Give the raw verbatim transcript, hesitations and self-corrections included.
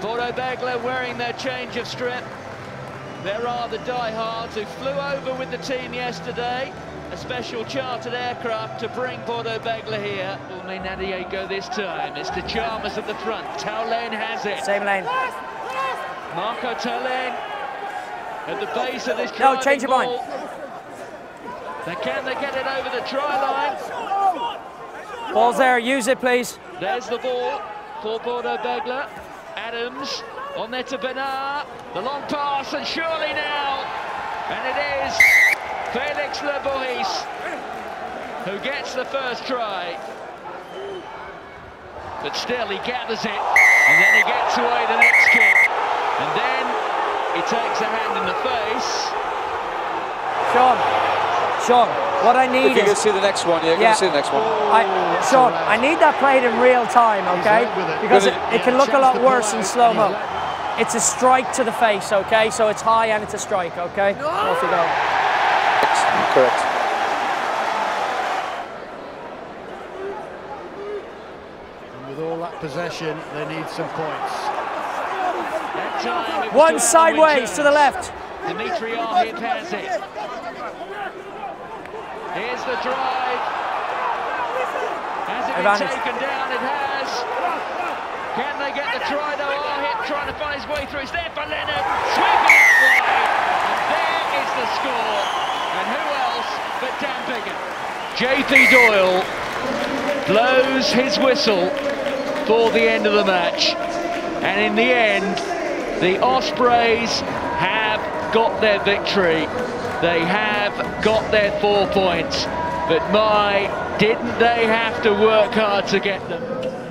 Bordeaux-Bègles wearing their change of strip. There are the diehards who flew over with the team yesterday. A special chartered aircraft to bring Bordeaux-Bègles here. Will Menadier go this time? It's to Chalmers at the front. Tauleigne has it. Same lane. Marco Tauleigne at the base of this driving ball. No, change your mind. But can they get it over the try line? Ball's there, use it please. There's the ball for Bordeaux-Bègles. Adams on there to Bernard. The long pass, and surely now, and it is Felix Le Bois who gets the first try. But still, he gathers it, and then he gets away the next kick. And then he takes a hand in the face. Sean. Sean, what I need if you is... You're going to see the next one, yeah, you're yeah. going to see the next one. I, Sean, I need that played in real time, OK? Because it, it can look a lot worse in slow-mo. It's a strike to the face, OK? So it's high and it's a strike, OK? No. Off you go. Correct. And with all that possession, they need some points. One sideways to the left. Dimitri Arhip has it. Here's the drive. Has it been taken down? It has. Can they get the try though? Arhip trying to find his way through. It's there for Leonard. Sweeping it wide. And there is the score. And who else but Dan Biggar? J P Doyle blows his whistle for the end of the match. And in the end, the Ospreys have got their victory. They have got their four points, but my, didn't they have to work hard to get them?